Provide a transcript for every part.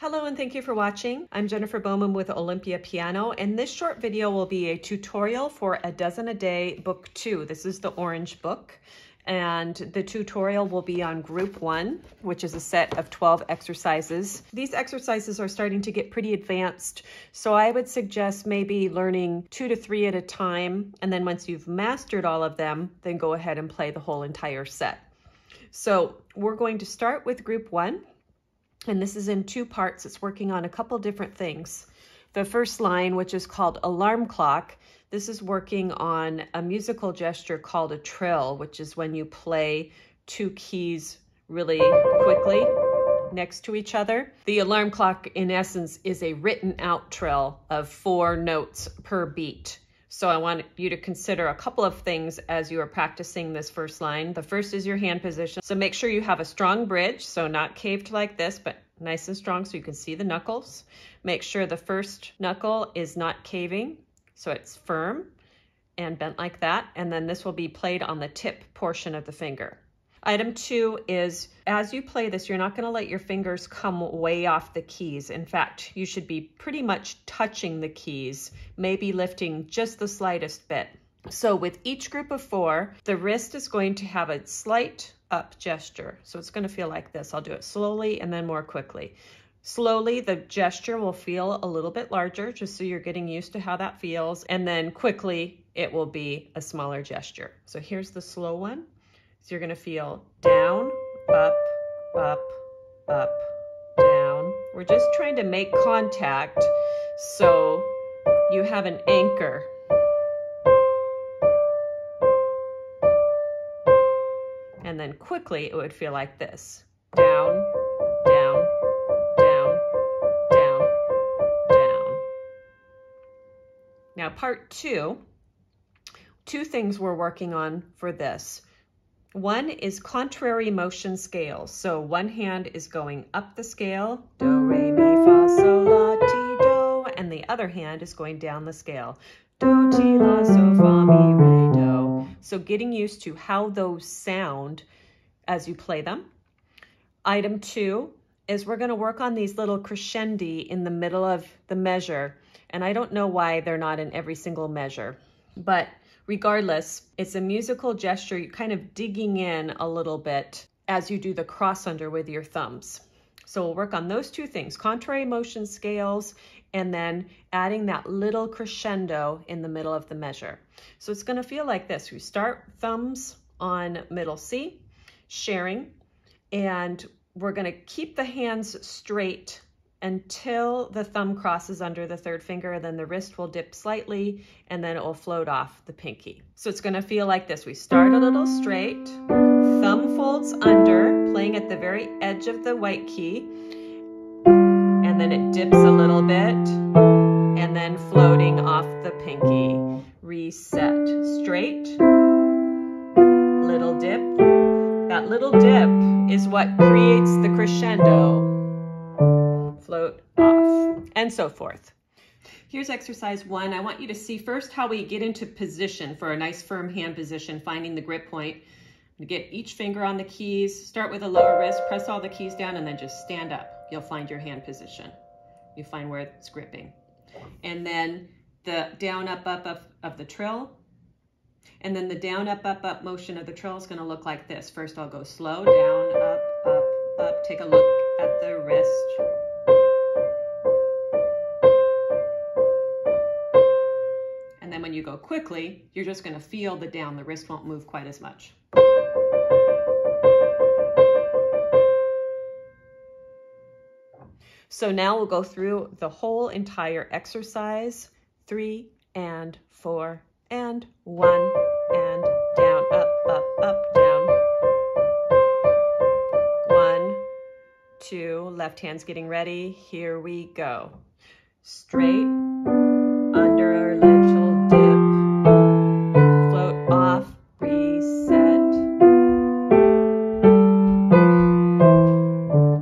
Hello and thank you for watching. I'm Jennifer Bowman with Olympia Piano, and this short video will be a tutorial for A Dozen A Day Book 2. This is the Orange Book, and the tutorial will be on Group 1, which is a set of 12 exercises. These exercises are starting to get pretty advanced, so I would suggest maybe learning 2 to 3 at a time, and then once you've mastered all of them, then go ahead and play the whole entire set. So we're going to start with Group 1. And this is in 2 parts. It's working on a couple different things. The first line, which is called alarm clock, this is working on a musical gesture called a trill, which is when you play 2 keys really quickly next to each other. The alarm clock, in essence, is a written out trill of 4 notes per beat. So I want you to consider a couple of things as you are practicing this first line. The first is your hand position. So make sure you have a strong bridge, so not caved like this, but nice and strong so you can see the knuckles. Make sure the first knuckle is not caving, so it's firm and bent like that. And then this will be played on the tip portion of the finger. Item 2 is, as you play this, you're not going to let your fingers come way off the keys. In fact, you should be pretty much touching the keys, maybe lifting just the slightest bit. So with each group of 4, the wrist is going to have a slight up gesture. So it's going to feel like this. I'll do it slowly and then more quickly. Slowly, the gesture will feel a little bit larger, just so you're getting used to how that feels. And then quickly, it will be a smaller gesture. So here's the slow one. So you're going to feel down, up, up, up, down. We're just trying to make contact so you have an anchor. And then quickly it would feel like this. Down, down, down, down, down. Now part 2 things we're working on for this. One is contrary motion scales. So one hand is going up the scale, do, re, mi, fa, sol, la, ti, do, and the other hand is going down the scale, do, ti, la, so, fa, mi, re, do. So getting used to how those sound as you play them. Item 2 is we're going to work on these little crescendi in the middle of the measure. And I don't know why they're not in every single measure, but regardless, it's a musical gesture. You're kind of digging in a little bit as you do the cross under with your thumbs. So we'll work on those 2 things, contrary motion scales, and then adding that little crescendo in the middle of the measure. So it's going to feel like this. We start thumbs on middle C, sharing, and we're going to keep the hands straight until the thumb crosses under the 3rd finger, then the wrist will dip slightly, and then it will float off the pinky. So it's gonna feel like this. We start a little straight, thumb folds under, playing at the very edge of the white key, and then it dips a little bit, and then floating off the pinky. Reset, straight, little dip. That little dip is what creates the crescendo. Float off, and so forth. Here's exercise 1. I want you to see first how we get into position for a nice firm hand position, finding the grip point. Get each finger on the keys, start with a lower wrist, press all the keys down, and then just stand up. You'll find your hand position. You find where it's gripping. And then the down, up of the trill. And then the down, up motion of the trill is going to look like this. First, I'll go slow, down, up. Take a look at the wrist. And when you go quickly, you're just going to feel the down. The wrist won't move quite as much. So now we'll go through the whole entire exercise. 3 and 4 and 1 and down, up, down. 1, 2, left hand's getting ready. Here we go. Straight, under or left.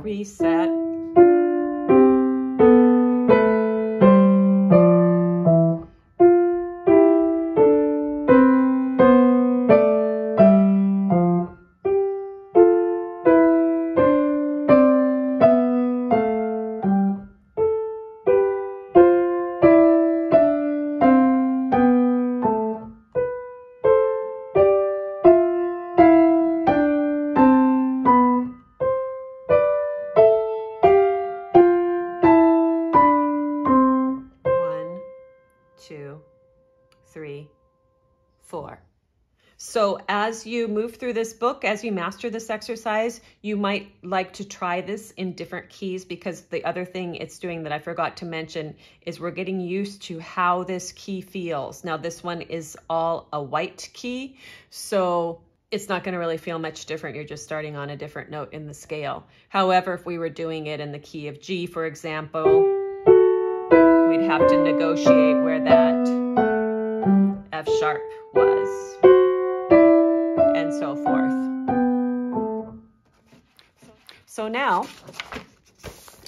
Reset. as you move through this book, as you master this exercise, you might like to try this in different keys, because the other thing it's doing that I forgot to mention is we're getting used to how this key feels. Now, this one is all a white key, so it's not going to really feel much different. You're just starting on a different note in the scale. However, if we were doing it in the key of G, for example, we'd have to negotiate where that F sharp was, and so forth. So now,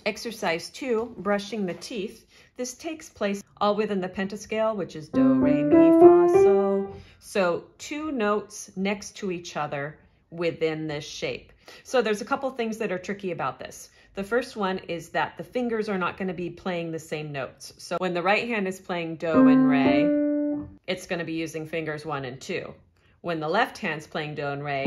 exercise 2, brushing the teeth. This takes place all within the pentascale, which is do, re, mi, fa, sol. So 2 notes next to each other within this shape. So there's a couple things that are tricky about this. The first one is that the fingers are not going to be playing the same notes. So when the right hand is playing do and re, it's going to be using fingers 1 and 2. When the left hand's playing do and re,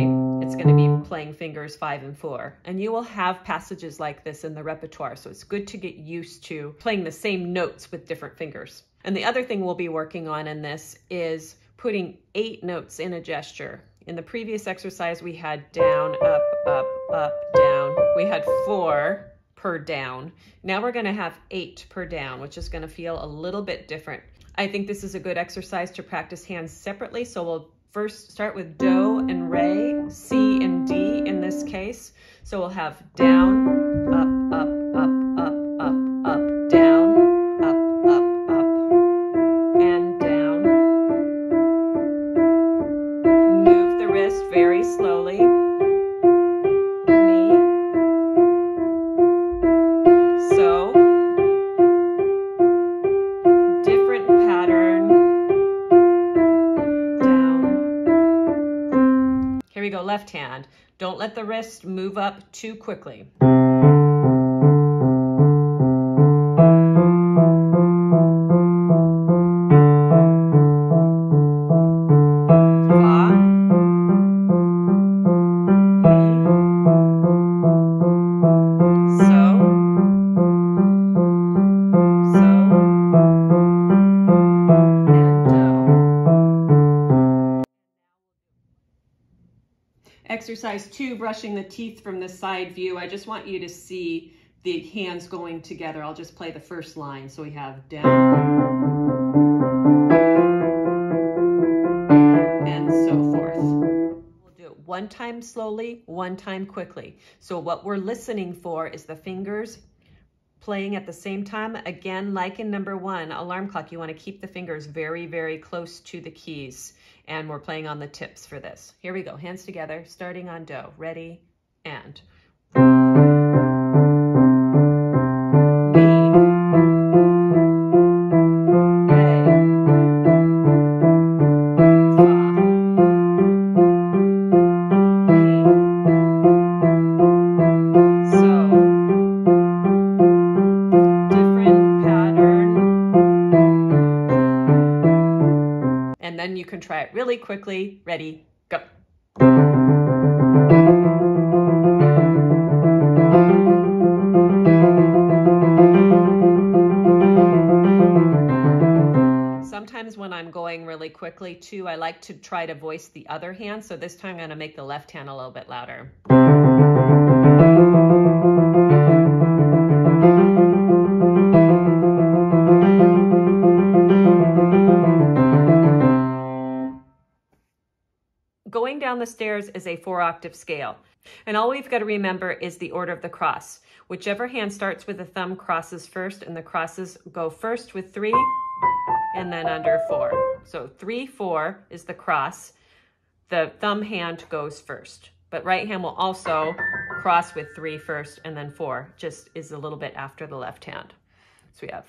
it's going to be playing fingers 5 and 4. And you will have passages like this in the repertoire, so it's good to get used to playing the same notes with different fingers. And the other thing we'll be working on in this is putting 8 notes in a gesture. In the previous exercise, we had down, up, up, up, down. We had 4 per down. Now we're going to have 8 per down, which is going to feel a little bit different. I think this is a good exercise to practice hands separately. So we'll first start with do and re, C and D in this case. So we'll have down, up, left hand. Don't let the wrist move up too quickly. Exercise 2, brushing the teeth from the side view. I just want you to see the hands going together. I'll just play the first line. So we have down and so forth. We'll do it 1 time slowly, 1 time quickly. So what we're listening for is the fingers playing at the same time. Again, like in number 1, alarm clock, you want to keep the fingers very, very close to the keys. And we're playing on the tips for this. Here we go, hands together, starting on do. Ready, and. Try it really quickly. Ready, go. Sometimes when I'm going really quickly too, I like to try to voice the other hand. So this time I'm going to make the left hand a little bit louder. Going down the stairs is a 4-octave scale. And all we've got to remember is the order of the cross. Whichever hand starts with the thumb crosses first, and the crosses go first with 3 and then under 4. So 3, 4 is the cross. The thumb hand goes first, but right hand will also cross with 3 first and then 4, just is a little bit after the left hand. So we have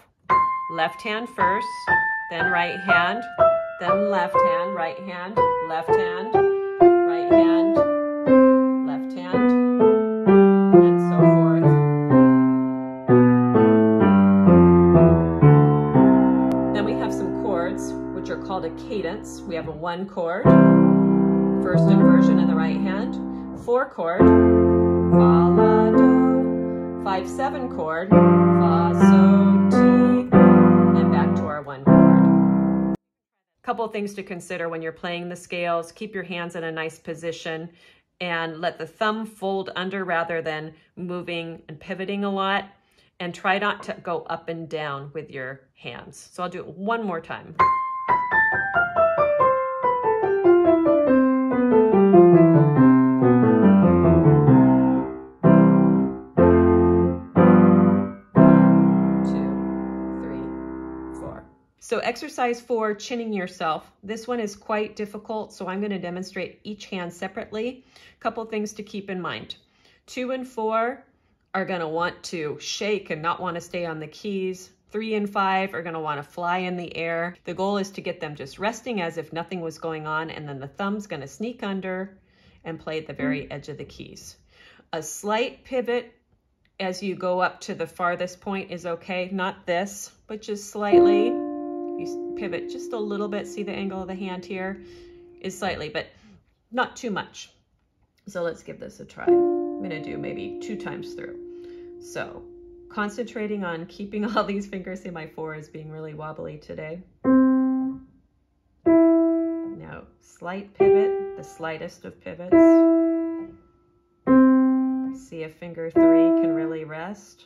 left hand first, then right hand, then left hand, right hand, left hand, right hand, left hand, and so forth. Then we have some chords, which are called a cadence. We have a 1 chord, first inversion in the right hand, 4 chord, fa, la, do, 5/7 chord, fa, so, ti, and back to our 1 chord. couple of things to consider when you're playing the scales. Keep your hands in a nice position and let the thumb fold under rather than moving and pivoting a lot. And try not to go up and down with your hands. So I'll do it one more time. So exercise 4, chinning yourself. This one is quite difficult, so I'm going to demonstrate each hand separately. A couple things to keep in mind. 2 and 4 are going to want to shake and not want to stay on the keys. 3 and 5 are going to want to fly in the air. The goal is to get them just resting as if nothing was going on, and then the thumb's going to sneak under and play at the very edge of the keys. A slight pivot as you go up to the farthest point is okay. Not this, but just slightly. You pivot just a little bit, see the angle of the hand here is slightly, but not too much. So let's give this a try. I'm gonna do maybe 2 times through. So concentrating on keeping all these fingers, see my 4 is being really wobbly today. Now slight pivot, the slightest of pivots. See if finger 3 can really rest.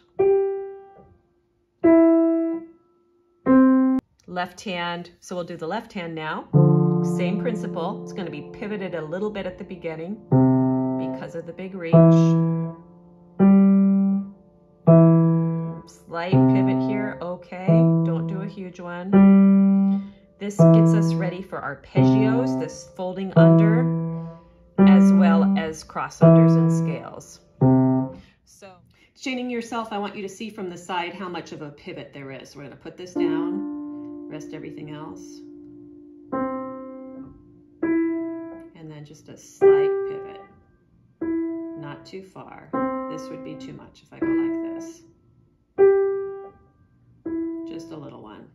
Left hand, so we'll do the left hand now. Same principle, it's going to be pivoted a little bit at the beginning because of the big reach. Slight pivot here, okay, don't do a huge one. This gets us ready for arpeggios, this folding under, as well as crossunders and scales. So, chinning yourself, I want you to see from the side how much of a pivot there is. We're going to put this down. Rest everything else, and then just a slight pivot, not too far. This would be too much if I go like this. Just a little one.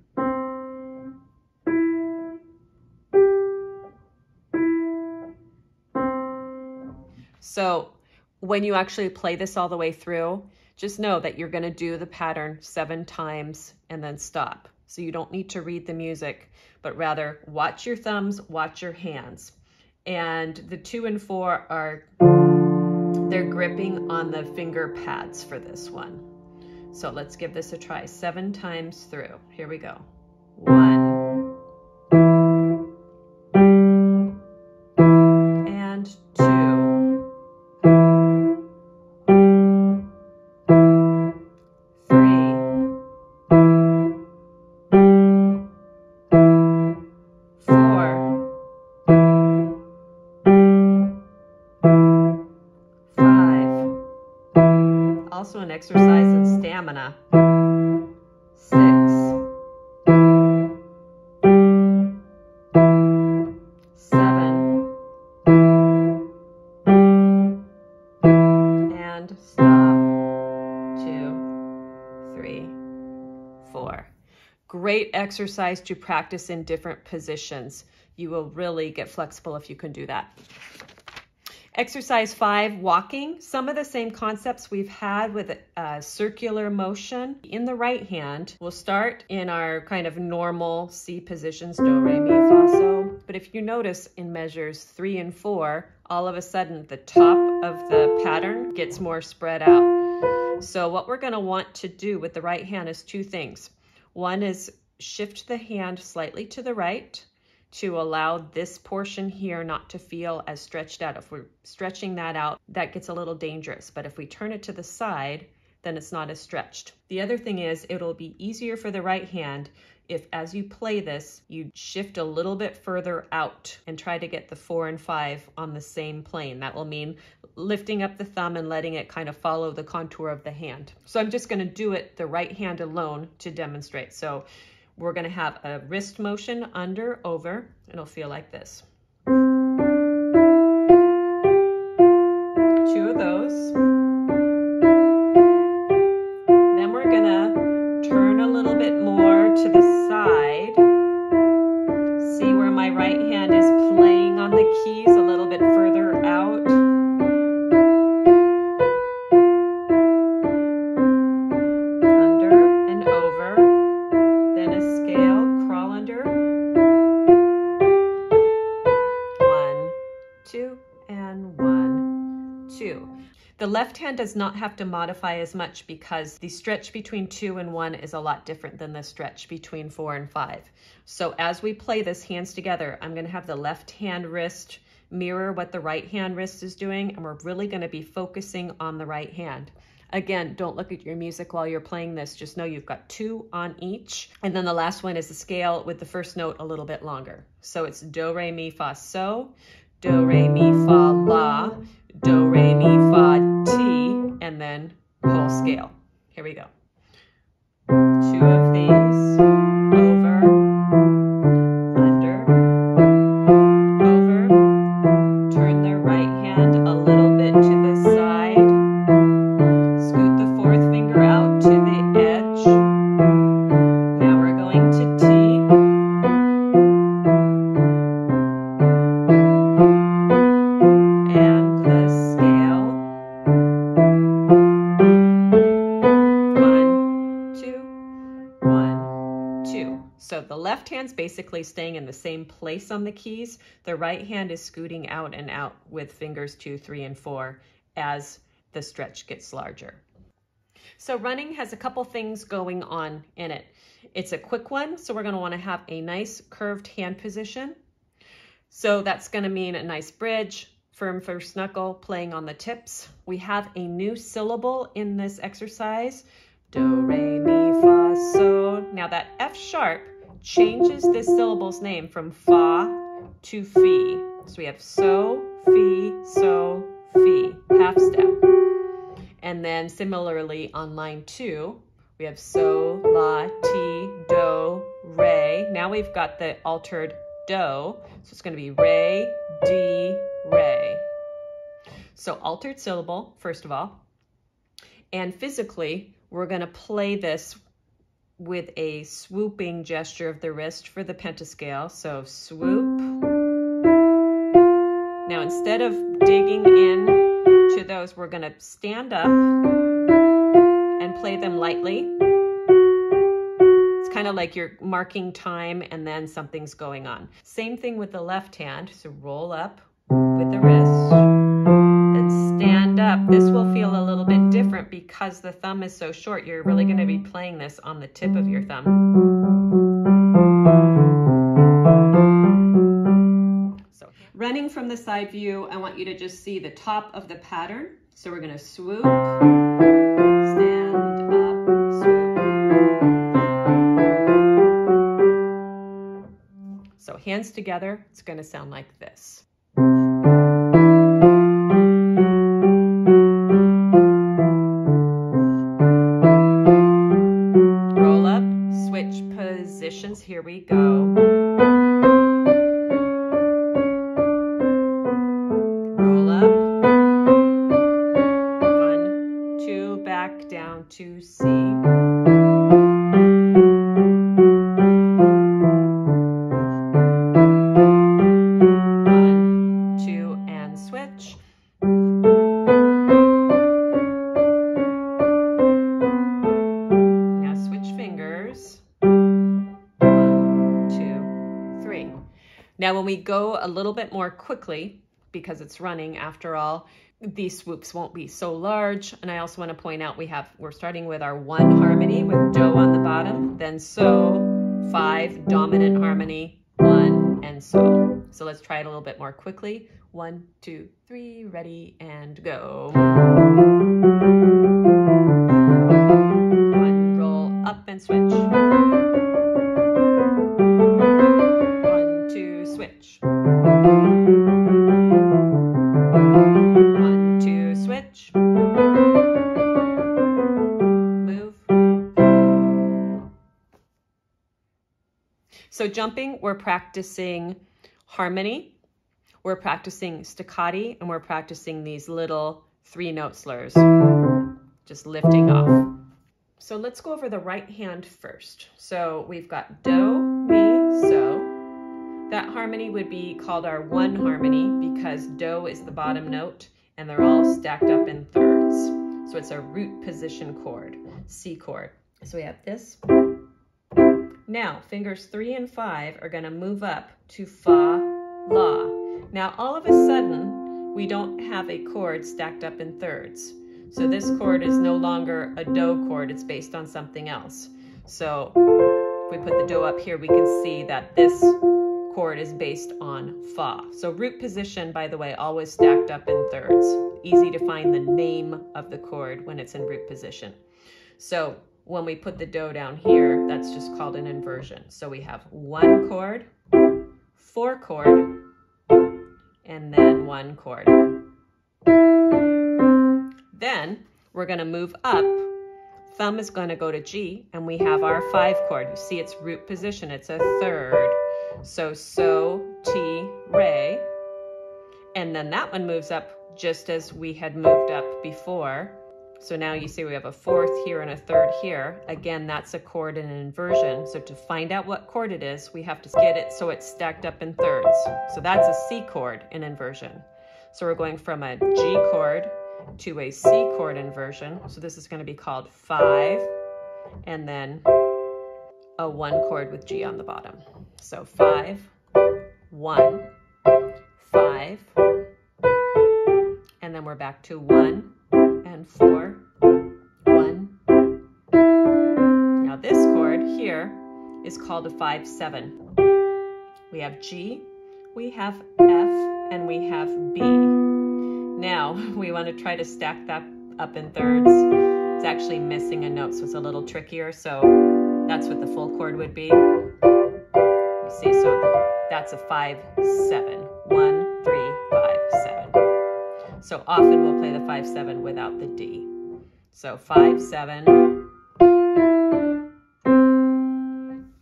So when you actually play this all the way through, just know that you're going to do the pattern 7 times and then stop. So you don't need to read the music, but rather watch your thumbs, watch your hands. And the 2 and 4 are, they're gripping on the finger pads for this one. So let's give this a try 7 times through. Here we go. 1 and 2. Also an exercise in stamina. 6, 7, and stop. 2, 3, 4. Great exercise to practice in different positions. You will really get flexible if you can do that. Exercise 5, walking. Some of the same concepts we've had with circular motion. In the right hand, we'll start in our kind of normal C positions, do, re, mi, fa, so. But if you notice in measures 3 and 4, all of a sudden the top of the pattern gets more spread out. So what we're gonna want to do with the right hand is 2 things. One is shift the hand slightly to the right, to allow this portion here not to feel as stretched out. If we're stretching that out, that gets a little dangerous. But if we turn it to the side, then it's not as stretched. The other thing is it'll be easier for the right hand if, as you play this, you shift a little bit further out and try to get the 4 and 5 on the same plane. That will mean lifting up the thumb and letting it kind of follow the contour of the hand. So I'm just going to do it the right hand alone to demonstrate. So we're going to have a wrist motion under, over, and it'll feel like this. 2 of those. Then we're going to turn a little bit more to the side. See where my right hand is playing on the keys a little bit further out. Under and over. Scale, crawl under, two. The left hand does not have to modify as much because the stretch between 2 and 1 is a lot different than the stretch between 4 and 5. So as we play this hands together, I'm going to have the left hand wrist mirror what the right hand wrist is doing, and we're really going to be focusing on the right hand. Again, don't look at your music while you're playing this. Just know you've got 2 on each. And then the last one is a scale with the first note a little bit longer. So it's do, re, mi, fa, so, do, re, mi, fa, la, do, re, mi, fa, ti, and then whole scale. Here we go. 2 of these, over, under, over, turn the right hand a little bit to the side. Hand's basically staying in the same place on the keys. The right hand is scooting out and out with fingers 2, 3, and 4 as the stretch gets larger. So running has a couple things going on in it. It's a quick one, so we're going to want to have a nice curved hand position. So that's going to mean a nice bridge, firm first knuckle, playing on the tips. We have a new syllable in this exercise. Do, re, mi, fa, so. Now that F sharp changes this syllable's name from fa to fi. So we have so, fi, half step. And then similarly on line 2, we have so, la, ti, do, re. Now we've got the altered do, so it's going to be re, di, re. So altered syllable, first of all. And physically, we're going to play this with a swooping gesture of the wrist for the pentascale. So swoop. Now instead of digging in to those, we're going to stand up and play them lightly. It's kind of like you're marking time and then something's going on. Same thing with the left hand. So roll up with the wrist, then stand up. This will feel a little bit different because the thumb is so short. You're really going to be playing this on the tip of your thumb. So running from the side view, I want you to just see the top of the pattern. So we're going to swoop, stand up, swoop. So hands together, it's going to sound like this. Here we go. Roll up. 1, 2, back down to C. Now, when we go a little bit more quickly, because it's running after all, these swoops won't be so large. And I also want to point out we're starting with our 1 harmony with do on the bottom, then so, 5, dominant harmony, 1, and so. So let's try it a little bit more quickly. 1, 2, 3, ready, and go. 1, roll up and switch. Switch. 1, 2, switch. Move. So jumping, we're practicing harmony, we're practicing staccati, and we're practicing these little 3-note slurs, just lifting off. So let's go over the right hand first. So we've got do, mi, so. That harmony would be called our 1 harmony because do is the bottom note and they're all stacked up in thirds. So it's a root position chord, C chord. So we have this. Now, fingers 3 and 5 are going to move up to fa, la. Now, all of a sudden, we don't have a chord stacked up in thirds. So this chord is no longer a do chord, it's based on something else. So if we put the do up here, we can see that this chord is based on fa. So root position, by the way, always stacked up in thirds. Easy to find the name of the chord when it's in root position. So when we put the do down here, that's just called an inversion. So we have one chord, four chord, and then one chord. Then we're going to move up. Thumb is going to go to G, and we have our five chord. You see its root position, it's a third. So, so, ti, re. And then that one moves up just as we had moved up before. So now you see we have a fourth here and a third here. Again, that's a chord and an inversion. So to find out what chord it is, we have to get it so it's stacked up in thirds. So that's a C chord in inversion. So we're going from a G chord to a C chord inversion. So this is going to be called five, and then a one chord with G on the bottom. So 5, 1, 5, and then we're back to 1 and 4, 1. Now this chord here is called a 5, 7. We have G, we have F, and we have B. Now we want to try to stack that up in thirds. It's actually missing a note, so it's a little trickier. So that's what the full chord would be. You see, so that's a 5, 7. 1, 3, 5, 7. So often we'll play the 5, 7 without the D. So 5, 7.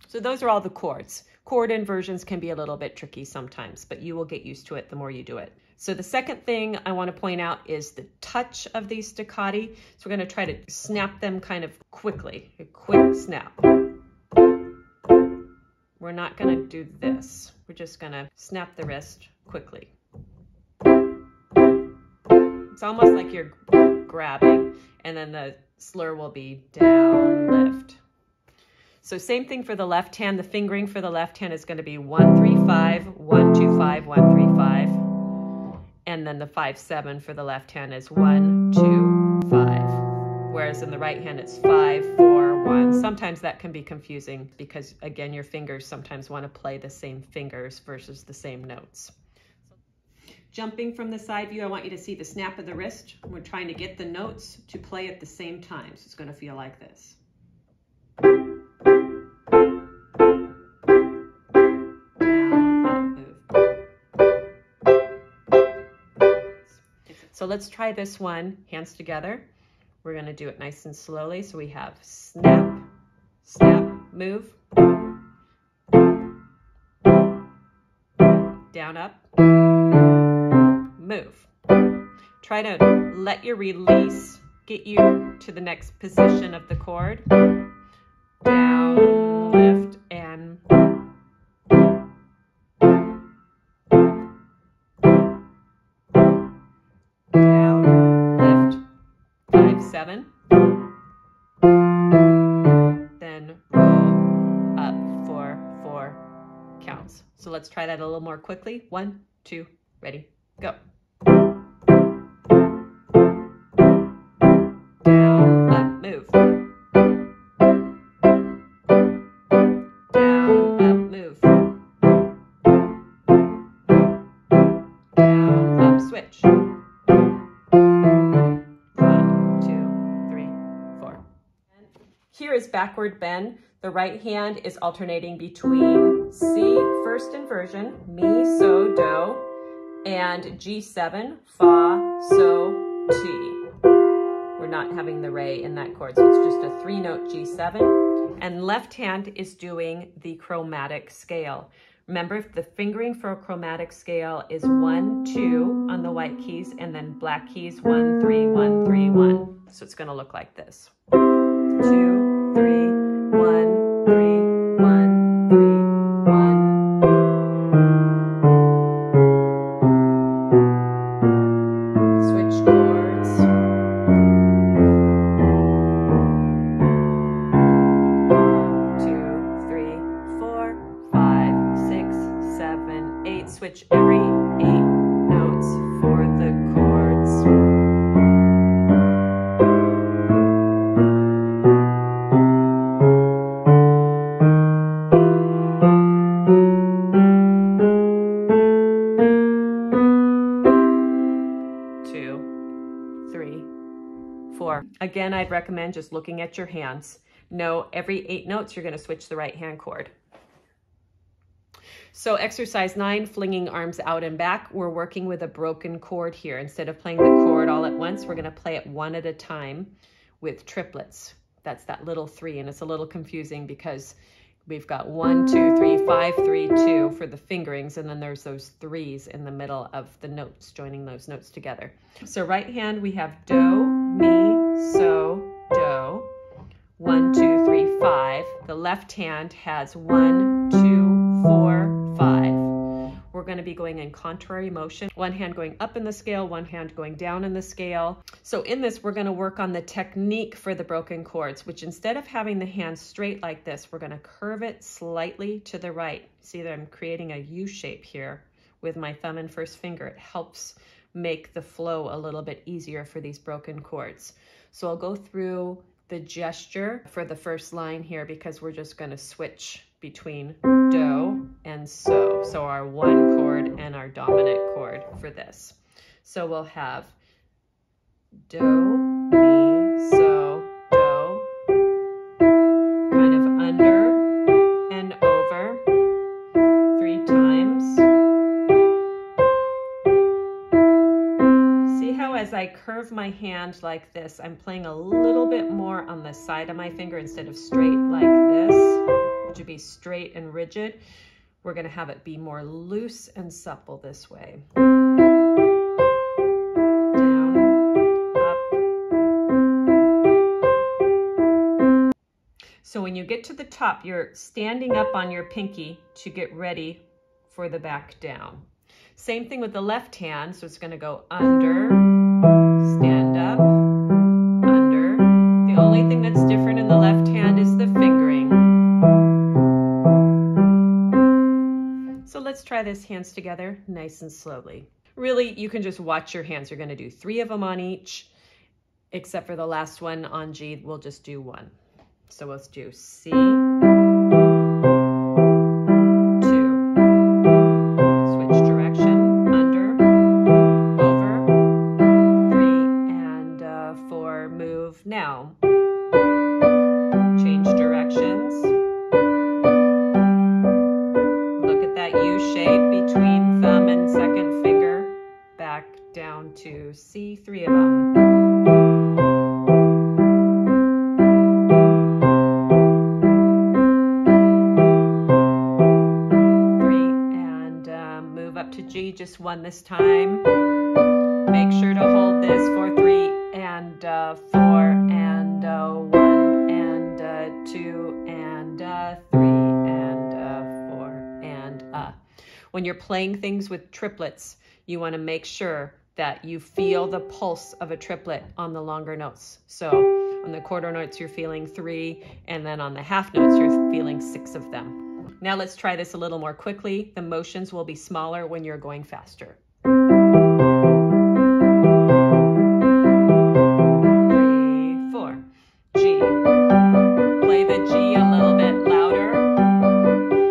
So those are all the chords. Chord inversions can be a little bit tricky sometimes, but you will get used to it the more you do it. So the second thing I want to point out is the touch of these staccati. So we're going to try to snap them kind of quickly, a quick snap. We're not going to do this. We're just going to snap the wrist quickly. It's almost like you're grabbing, and then the slur will be down, lift. So same thing for the left hand. The fingering for the left hand is going to be 1, 3, 5, 1, 2, 5, 1, 3, 5. And then the 5, 7 for the left hand is 1, 2, 5. Whereas in the right hand, it's 5, 4, 1. Sometimes that can be confusing because, again, your fingers sometimes want to play the same fingers versus the same notes. Jumping from the side view, I want you to see the snap of the wrist. We're trying to get the notes to play at the same time. So it's going to feel like this. So let's try this one, hands together. We're going to do it nice and slowly. So we have snap, snap, move, down, up, move. Try to let your release get you to the next position of the chord. Down, lift, and down, lift. 5, 7. Then roll up 4, 4 counts. So let's try that a little more quickly. 1, 2, ready, go. Switch. 1, 2, 3, 4. Here is backward bend. The right hand is alternating between C, first inversion, mi, so, do, and G7, fa, so, ti. We're not having the re in that chord, so it's just a 3-note G7. And left hand is doing the chromatic scale. Remember, if the fingering for a chromatic scale is 1, 2 on the white keys, and then black keys 1, 3, 1, 3, 1. So it's going to look like this: 2, 3, 1, 3, 1. Switch chords. Switch every 8 notes for the 3, 4. Again, I'd recommend just looking at your hands. Know every 8 notes you're going to switch the right hand chord. So exercise 9, flinging arms out and back. We're working with a broken chord here. Instead of playing the chord all at once, we're going to play it one at a time with triplets. That's that little 3, and it's a little confusing because we've got 1, 2, 3, 5, 3, 2 for the fingerings, and then there's those 3s in the middle of the notes, joining those notes together. So right hand, we have do, mi, so, do. 1, 2, 3, 5. The left hand has 1, 2, 4, 5. We're going to be going in contrary motion. One hand going up in the scale, one hand going down in the scale. So in this, we're going to work on the technique for the broken chords, which instead of having the hand straight like this, we're going to curve it slightly to the right. See that I'm creating a U shape here with my thumb and first finger. It helps make the flow a little bit easier for these broken chords. So I'll go through the gesture for the first line here because we're just going to switch between do and so. So our 1 chord and our dominant chord for this. So we'll have do, mi, so, do, kind of under and over 3 times. See how as I curve my hand like this, I'm playing a little bit more on the side of my finger instead of straight like this. To be straight and rigid, we're going to have it be more loose and supple this way. Down, up. So when you get to the top, you're standing up on your pinky to get ready for the back down. Same thing with the left hand, so it's going to go under, stand up, under. The only thing that's different in the left hand is the fingering. So let's try this hands together, nice and slowly. Really, you can just watch your hands. You're going to do 3 of them on each, except for the last one on G, we'll just do 1. So let's do C, 2, switch direction, under, over, 3, and 4, move now. Change directions. Shape between thumb and second finger, back down to C, 3 of them. Three, and move up to G, just 1 this time. Make sure to hold this for 3 and 4 and 1 and 2 and 3. When you're playing things with triplets, you want to make sure that you feel the pulse of a triplet on the longer notes. So on the quarter notes, you're feeling 3, and then on the half notes, you're feeling 6 of them. Now let's try this a little more quickly. The motions will be smaller when you're going faster. 3, 4, G. Play the G a little bit louder.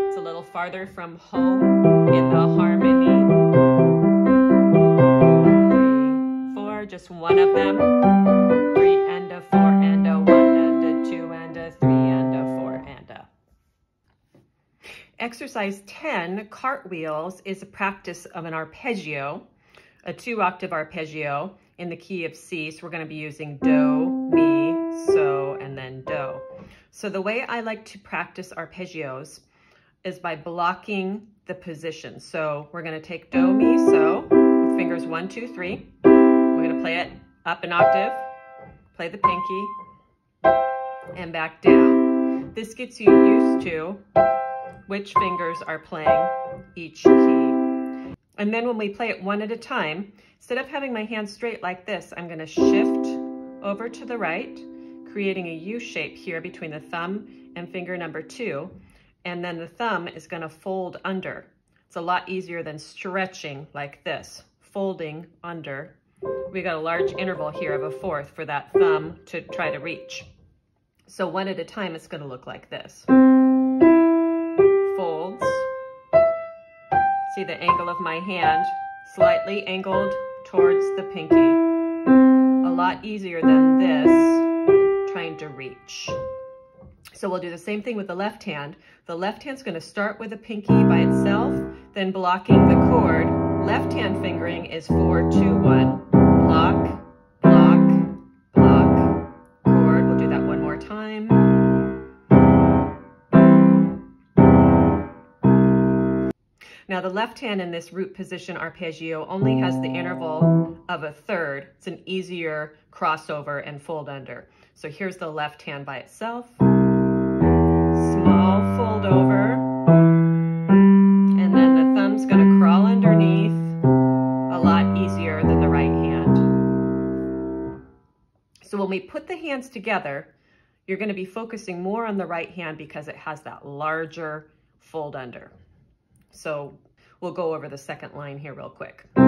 It's a little farther from home. In the harmony, 3, 4, just 1 of them, 3 and a 4 and a 1 and a 2 and a 3 and a 4 and a. Exercise 10, cartwheels, is a practice of an arpeggio, a 2-octave arpeggio in the key of C. So we're going to be using do, mi, so, and then do. So the way I like to practice arpeggios is by blocking the position. So we're going to take do, mi, so, fingers 1, 2, 3. We're going to play it up an octave, play the pinky, and back down. This gets you used to which fingers are playing each key. And then when we play it one at a time, instead of having my hand straight like this, I'm going to shift over to the right, creating a U shape here between the thumb and finger number 2. And then the thumb is going to fold under. It's a lot easier than stretching like this, folding under. We got a large interval here of a 4th for that thumb to try to reach. So one at a time, it's going to look like this. Folds. See the angle of my hand, slightly angled towards the pinky. A lot easier than this, trying to reach. So we'll do the same thing with the left hand. The left hand's going to start with a pinky by itself, then blocking the chord. Left hand fingering is 4, 2, 1, block, block, block, chord. We'll do that one more time. Now the left hand in this root position arpeggio only has the interval of a third. It's an easier crossover and fold under. So here's the left hand by itself. Small fold over, and then the thumb's going to crawl underneath, a lot easier than the right hand. So when we put the hands together, you're going to be focusing more on the right hand because it has that larger fold under. So we'll go over the second line here real quick. So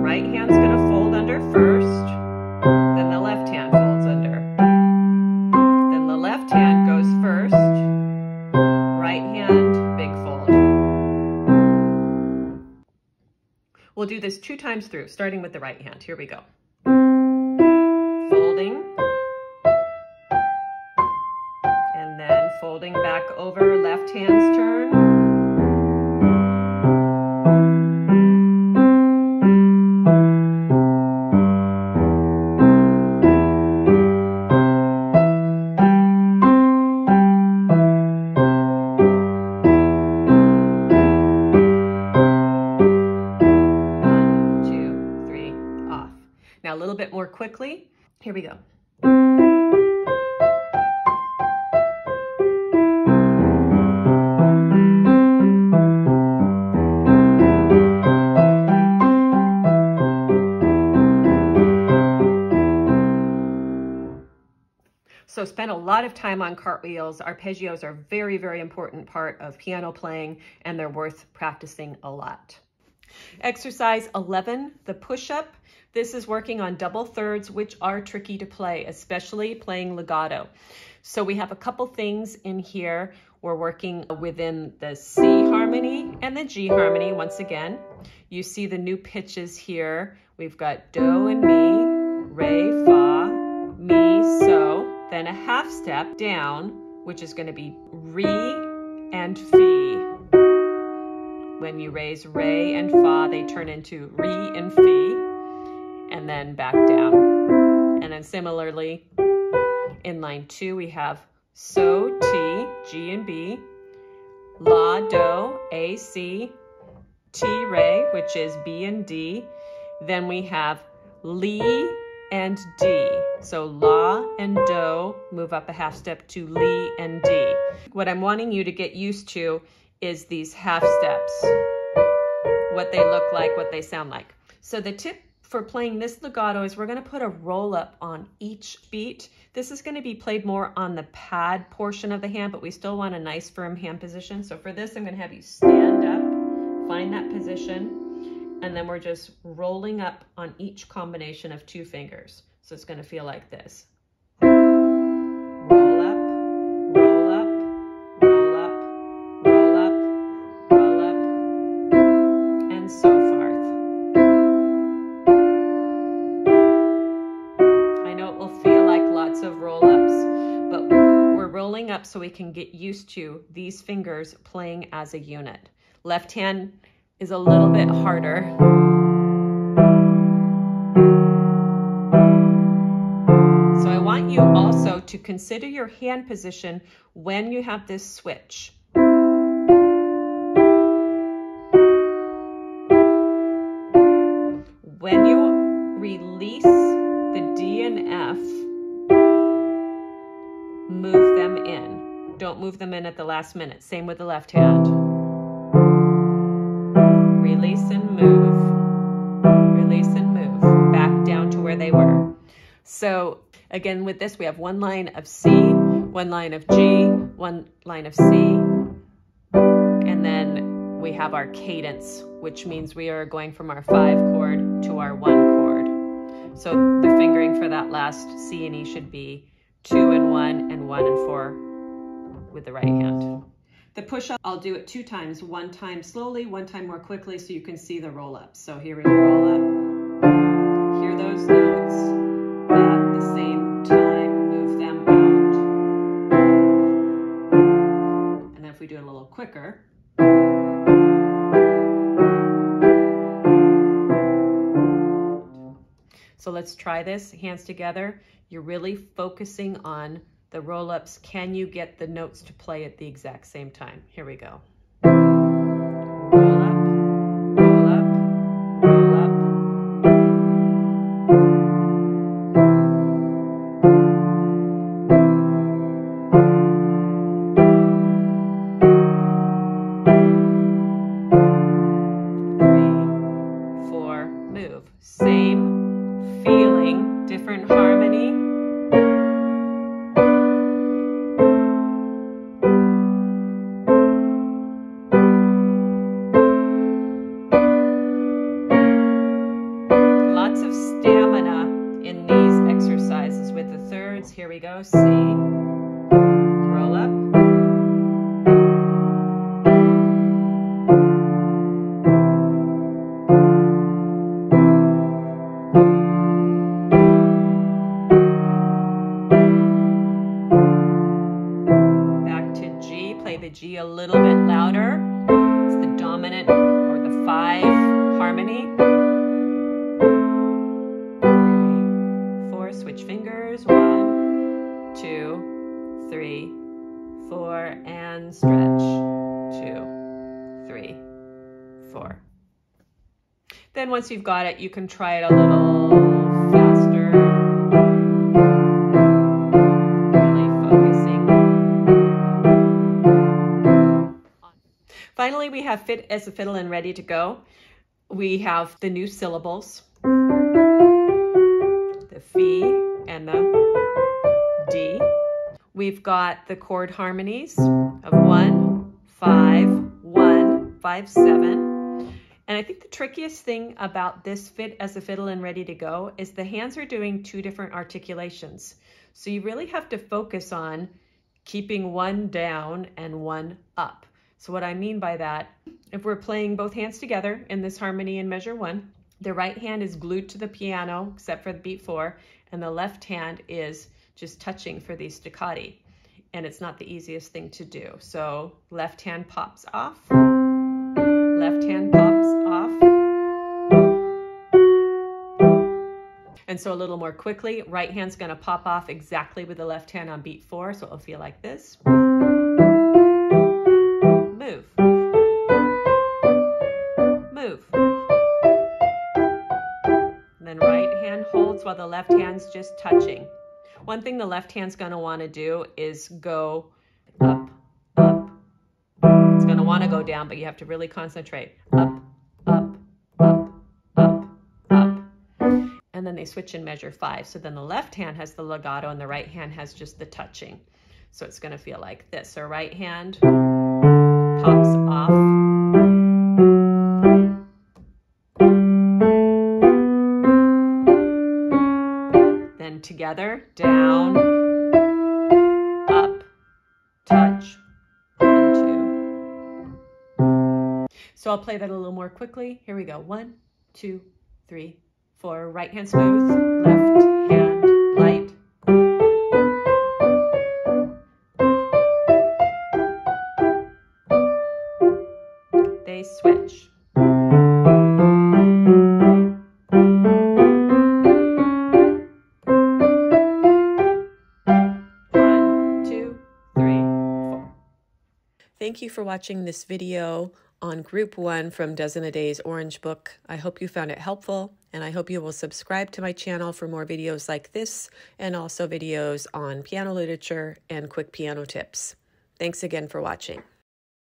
right hand's going to fold under first, then the left hand folds under, then the left hand goes first, right hand, big fold. We'll do this 2 times through, starting with the right hand. Here we go. Folding. And then folding back over, left hand's turn. Quickly. Here we go. So spend a lot of time on cartwheels. Arpeggios are a very, very important part of piano playing, and they're worth practicing a lot. Exercise 11, the push-up. This is working on double thirds, which are tricky to play, especially playing legato. So we have a couple things in here. We're working within the C harmony and the G harmony once again. You see the new pitches here. We've got do and mi, re, fa, mi, so. Then a half step down, which is going to be re and fi. When you raise re and fa, they turn into re and fi, and then back down. And then similarly, in line 2, we have so, ti, G and B, la, do, A, C, ti, re, which is B and D. Then we have li and D. So la and do move up a half step to li and D. What I'm wanting you to get used to is these half steps, what they look like, what they sound like. So the tip for playing this legato is we're going to put a roll up on each beat. This is going to be played more on the pad portion of the hand, but we still want a nice firm hand position. So for this, I'm going to have you stand up, find that position, and then we're just rolling up on each combination of 2 fingers. So it's going to feel like this. Up so we can get used to these fingers playing as a unit. Left hand is a little bit harder. So I want you also to consider your hand position when you have this switch. When you release the D and F, move them in. Don't move them in at the last minute. Same with the left hand. Release and move. Release and move. Back down to where they were. So again with this, we have 1 line of C, 1 line of G, 1 line of C, and then we have our cadence, which means we are going from our 5 chord to our 1 chord. So the fingering for that last C and E should be 2 and 1 and 1 and 4 with the right hand. The push-up, I'll do it 2 times, 1 time slowly, 1 time more quickly so you can see the roll-up. So here we roll up, hear those notes, back, let's try this, hands together. You're really focusing on the roll-ups. Can you get the notes to play at the exact same time? Here we go. Then once you've got it, you can try it a little faster, really focusing. Finally, we have Fit as a Fiddle and Ready to Go. We have the new syllables, the Fe and the D. We've got the chord harmonies of 1, 5, 1, 5, 7. And I think the trickiest thing about this Fit as a Fiddle and Ready to Go is the hands are doing two different articulations. So you really have to focus on keeping one down and one up. So what I mean by that, if we're playing both hands together in this harmony in measure 1, the right hand is glued to the piano except for the beat 4, and the left hand is just touching for the staccati. And it's not the easiest thing to do. So left hand pops off, left hand pops off. And so a little more quickly, right hand's going to pop off exactly with the left hand on beat 4, so it'll feel like this. Move. Move. And then right hand holds while the left hand's just touching. One thing the left hand's going to want to do is go up, up. It's going to want to go down, but you have to really concentrate. Up. And then they switch in measure 5. So then the left hand has the legato and the right hand has just the touching. So it's going to feel like this. So right hand pops off. Then together, down, up, touch, 1, 2. So I'll play that a little more quickly. Here we go. 1, 2, 3. For right hand smooth, left hand light. They switch. One, two, three, four. Thank you for watching this video on Group 1 from Dozen A Day's Orange Book. I hope you found it helpful, and I hope you will subscribe to my channel for more videos like this, and also videos on piano literature and quick piano tips. Thanks again for watching.